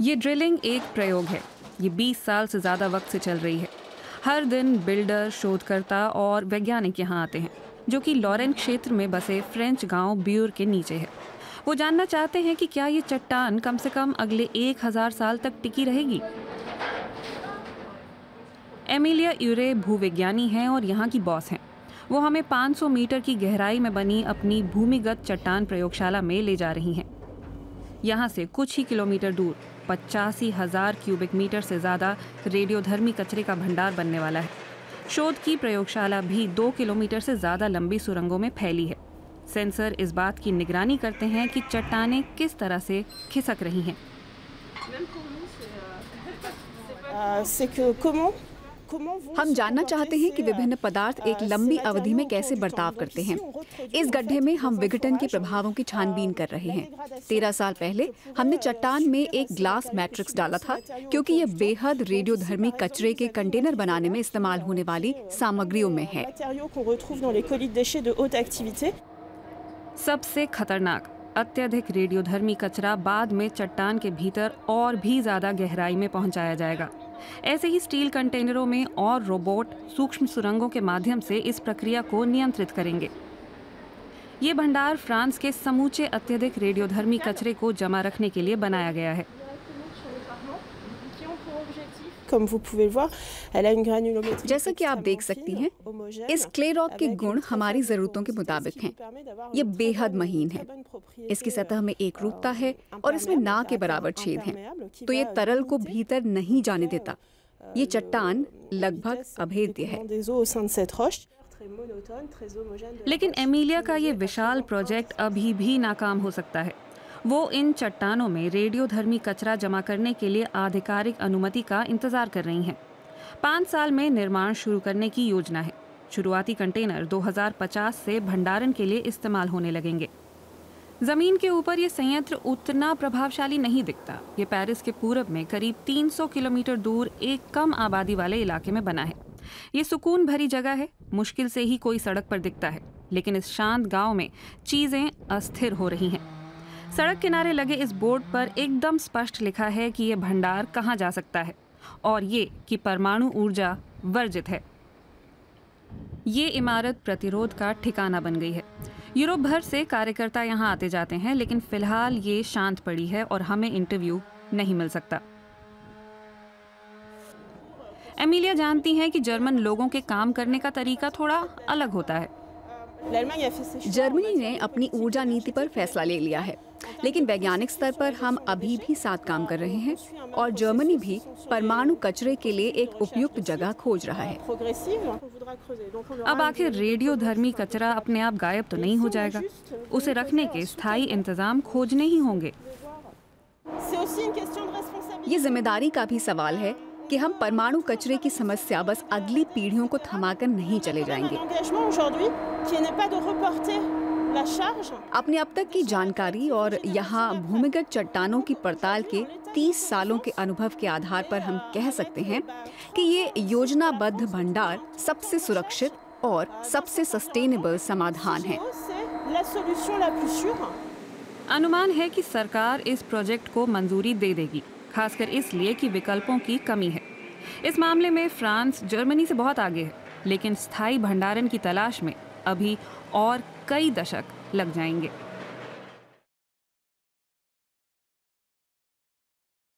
ये ड्रिलिंग एक प्रयोग है। ये 20 साल से ज़्यादा वक्त से चल रही है। हर दिन बिल्डर, शोधकर्ता और वैज्ञानिक यहाँ आते हैं, जो कि लॉरेंस क्षेत्र में बसे फ्रेंच गांव ब्यूर के नीचे है। वो जानना चाहते हैं कि क्या ये चट्टान कम से कम अगले 1000 साल तक टिकी रहेगी। एमिलिया यूरे भूविज्ञानी हैं और यहाँ की बॉस हैं। वो हमें 500 मीटर की गहराई में बनी अपनी भूमिगत चट्टान प्रयोगशाला में ले जा रही हैं। यहाँ से कुछ ही किलोमीटर दूर 85,000 क्यूबिक मीटर से ज़्यादा रेडियोधर्मी कचरे का भंडार बनने वाला है। शोध की प्रयोगशाला भी 2 किलोमीटर से ज़्यादा लंबी सुरंगों में फैली है। सेंसर इस बात की निगरानी करते हैं कि चट्टानें किस तरह से खिसक रही हैं। हम जानना चाहते हैं कि विभिन्न पदार्थ एक लंबी अवधि में कैसे बर्ताव करते हैं। इस गड्ढे में हम विघटन के प्रभावों की छानबीन कर रहे हैं। 13 साल पहले हमने चट्टान में एक ग्लास मैट्रिक्स डाला था, क्योंकि यह बेहद रेडियोधर्मी कचरे के कंटेनर बनाने में इस्तेमाल होने वाली सामग्रियों में है। सबसे खतरनाक अत्यधिक रेडियोधर्मी कचरा बाद में चट्टान के भीतर और भी ज़्यादा गहराई में पहुँचाया जाएगा। ऐसे ही स्टील कंटेनरों में और रोबोट सूक्ष्म सुरंगों के माध्यम से इस प्रक्रिया को नियंत्रित करेंगे। ये भंडार फ्रांस के समूचे अत्यधिक रेडियोधर्मी कचरे को जमा रखने के लिए बनाया गया है। जैसा कि आप देख सकती हैं, इस क्ले रॉक के गुण हमारी ज़रूरतों के मुताबिक हैं। ये बेहद महीन है, इसकी सतह में एक रूपता है और इसमें ना के बराबर छेद हैं, तो ये तरल को भीतर नहीं जाने देता। ये चट्टान लगभग अभेद्य है। लेकिन एमिलिया का ये विशाल प्रोजेक्ट अभी भी नाकाम हो सकता है। वो इन चट्टानों में रेडियोधर्मी कचरा जमा करने के लिए आधिकारिक अनुमति का इंतजार कर रही हैं। 5 साल में निर्माण शुरू करने की योजना है। शुरुआती कंटेनर 2050 से भंडारण के लिए इस्तेमाल होने लगेंगे। ज़मीन के ऊपर ये संयंत्र उतना प्रभावशाली नहीं दिखता। ये पेरिस के पूरब में करीब 300 किलोमीटर दूर एक कम आबादी वाले इलाके में बना है। ये सुकून भरी जगह है। मुश्किल से ही कोई सड़क पर दिखता है, लेकिन इस शांत गाँव में चीज़ें अस्थिर हो रही हैं। सड़क किनारे लगे इस बोर्ड पर एकदम स्पष्ट लिखा है कि ये भंडार कहाँ जा सकता है और ये कि परमाणु ऊर्जा वर्जित है। ये इमारत प्रतिरोध का ठिकाना बन गई है। यूरोप भर से कार्यकर्ता यहाँ आते जाते हैं, लेकिन फिलहाल ये शांत पड़ी है और हमें इंटरव्यू नहीं मिल सकता। एमिलिया जानती हैं कि जर्मन लोगों के काम करने का तरीका थोड़ा अलग होता है। जर्मनी ने अपनी ऊर्जा नीति पर फैसला ले लिया है, लेकिन वैज्ञानिक स्तर पर हम अभी भी साथ काम कर रहे हैं और जर्मनी भी परमाणु कचरे के लिए एक उपयुक्त जगह खोज रहा है। अब आखिर रेडियोधर्मी कचरा अपने आप गायब तो नहीं हो जाएगा। उसे रखने के स्थायी इंतजाम खोजने ही होंगे। ये जिम्मेदारी का भी सवाल है कि हम परमाणु कचरे की समस्या बस अगली पीढ़ियों को थमाकर नहीं चले जाएंगे। अपने अब तक की जानकारी और यहाँ भूमिगत चट्टानों की पड़ताल के 30 सालों के अनुभव के आधार पर हम कह सकते हैं कि ये योजनाबद्ध भंडार सबसे सुरक्षित और सबसे सस्टेनेबल समाधान है। अनुमान है कि सरकार इस प्रोजेक्ट को मंजूरी दे देगी, खासकर इसलिए कि विकल्पों की कमी है। इस मामले में फ्रांस जर्मनी से बहुत आगे है, लेकिन स्थायी भंडारण की तलाश में अभी और कई दशक लग जाएंगे।